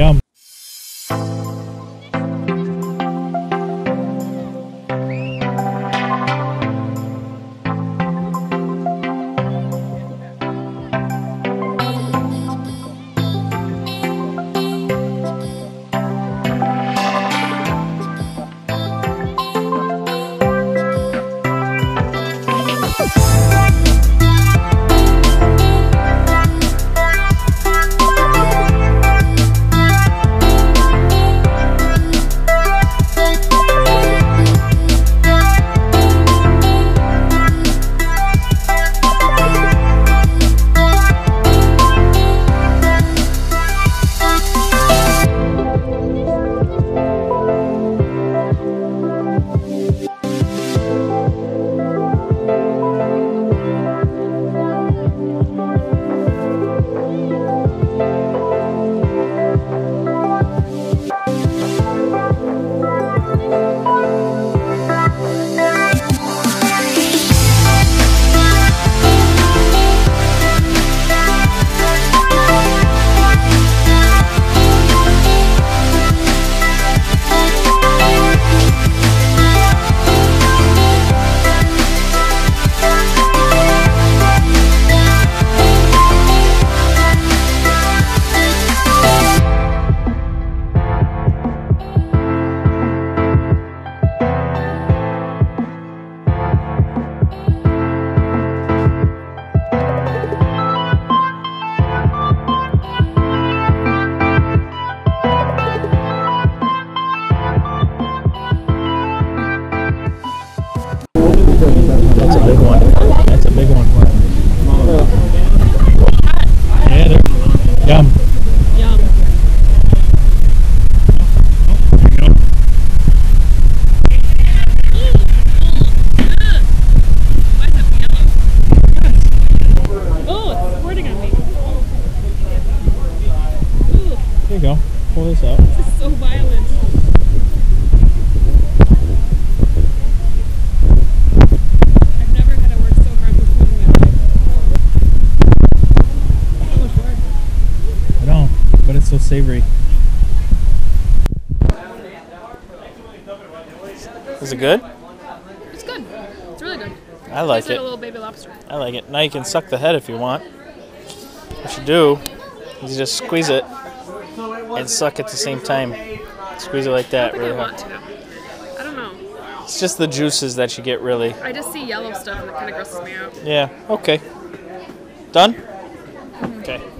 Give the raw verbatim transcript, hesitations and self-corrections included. Yum. That's a big one. That's a big one. Yeah, they're yum. Yum. There you go. Why is that yellow? Oh, it's squirting on me. Ooh. There you go. Pull this out. This is so violent. So savory. Is it good? It's good. It's really good. I like it. It's like a little baby lobster. I like it. Now you can suck the head if you want. What you do is you just squeeze it and suck at the same time. Squeeze it like that. I don't really want to. I don't know. It's just the juices that you get really. I just see yellow stuff and it kind of grosses me out. Yeah. Okay. Done? Mm-hmm. Okay.